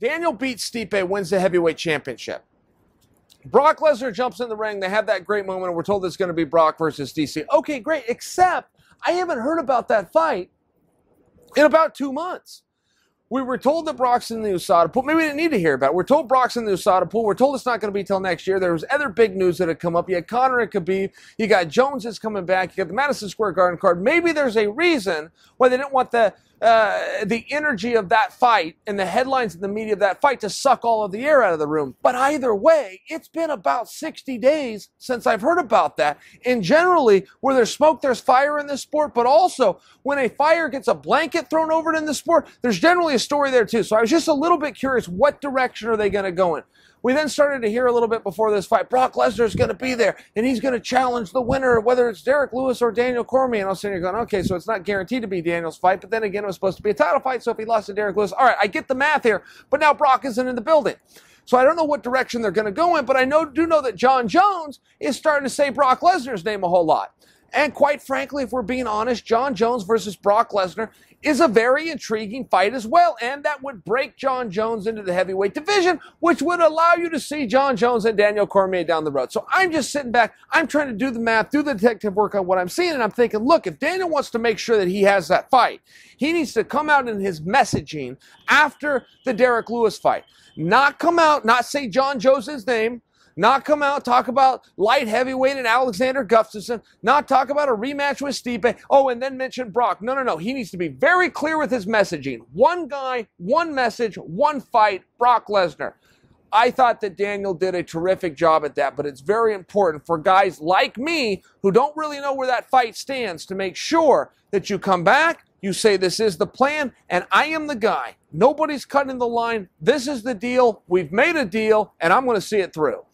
Daniel beats Stipe, wins the heavyweight championship. Brock Lesnar jumps in the ring. They have that great moment. We're told it's going to be Brock versus DC. Okay, great, except I haven't heard about that fight in about 2 months. We were told that Brock's in the USADA pool. Maybe we didn't need to hear about it. We're told Brock's in the USADA pool. We're told it's not going to be till next year. There was other big news that had come up. You had Conor and Khabib. You got Jones is coming back. You got the Madison Square Garden card. Maybe there's a reason why they didn't want the energy of that fight and the headlines in the media of that fight to suck all of the air out of the room. But either way, it's been about 60 days since I've heard about that. And generally, where there's smoke, there's fire in this sport. But also, when a fire gets a blanket thrown over it in the sport, there's generally a story there too. So I was just a little bit curious, what direction are they going to go in? We then started to hear a little bit before this fight, Brock Lesnar is going to be there, and he's going to challenge the winner, whether it's Derrick Lewis or Daniel Cormier. And I was sitting here going, okay, so it's not guaranteed to be Daniel's fight, but then again, it was supposed to be a title fight, so if he lost to Derrick Lewis, all right, I get the math here, but now Brock isn't in the building. So I don't know what direction they're going to go in, but I do know that Jon Jones is starting to say Brock Lesnar's name a whole lot. And quite frankly, if we're being honest, Jon Jones versus Brock Lesnar is a very intriguing fight as well, and that would break Jon Jones into the heavyweight division, which would allow you to see Jon Jones and Daniel Cormier down the road. So I'm just sitting back, I'm trying to do the math, do the detective work on what I'm seeing, and I'm thinking, look, if Daniel wants to make sure that he has that fight, he needs to come out in his messaging after the Derrick Lewis fight. Not come out, not say Jon Jones' name, not come out, talk about light heavyweight and Alexander Gustafson, not talk about a rematch with Stipe, oh, and then mention Brock. No, no, no. He needs to be very clear with his messaging. One guy, one message, one fight, Brock Lesnar. I thought that Daniel did a terrific job at that, but it's very important for guys like me who don't really know where that fight stands to make sure that you come back, you say this is the plan, and I am the guy. Nobody's cutting the line. This is the deal. We've made a deal, and I'm going to see it through.